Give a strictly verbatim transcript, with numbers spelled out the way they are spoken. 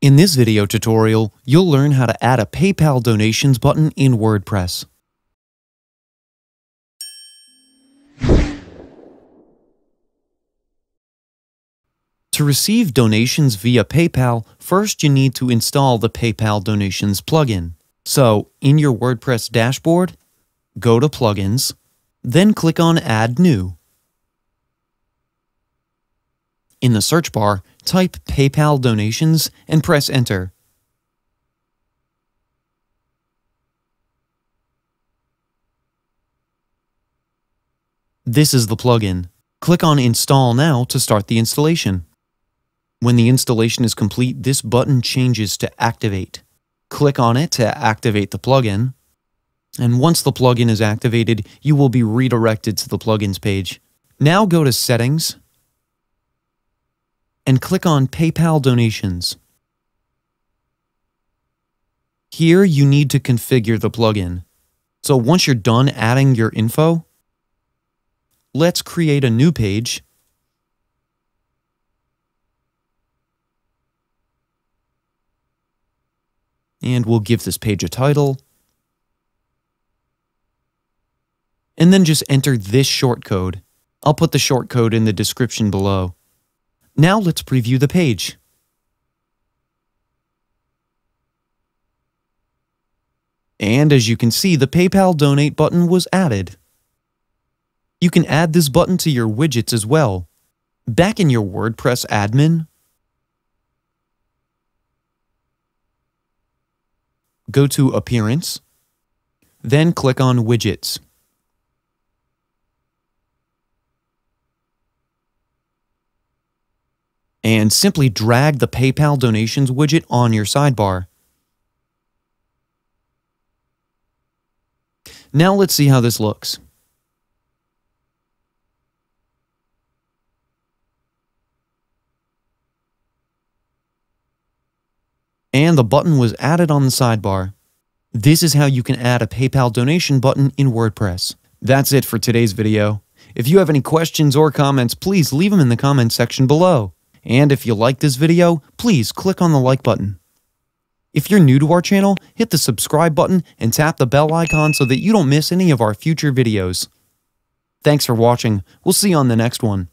In this video tutorial, you'll learn how to add a PayPal donations button in WordPress. To receive donations via PayPal, first you need to install the PayPal Donations plugin. So, in your WordPress dashboard, go to Plugins, then click on Add New. In the search bar, type PayPal Donations and press Enter. This is the plugin. Click on Install Now to start the installation. When the installation is complete, this button changes to Activate. Click on it to activate the plugin. And once the plugin is activated, you will be redirected to the Plugins page. Now go to Settings and click on PayPal Donations. Here you need to configure the plugin. So once you're done adding your info, let's create a new page. And we'll give this page a title. And then just enter this shortcode. I'll put the shortcode in the description below. Now let's preview the page. And as you can see, the PayPal Donate button was added. You can add this button to your widgets as well. Back in your WordPress admin, go to Appearance, then click on Widgets. And simply drag the PayPal Donations widget on your sidebar. Now let's see how this looks. And the button was added on the sidebar. This is how you can add a PayPal donation button in WordPress. That's it for today's video. If you have any questions or comments, please leave them in the comments section below. And if you like this video, please click on the like button. If you're new to our channel, hit the subscribe button and tap the bell icon so that you don't miss any of our future videos. Thanks for watching. We'll see you on the next one.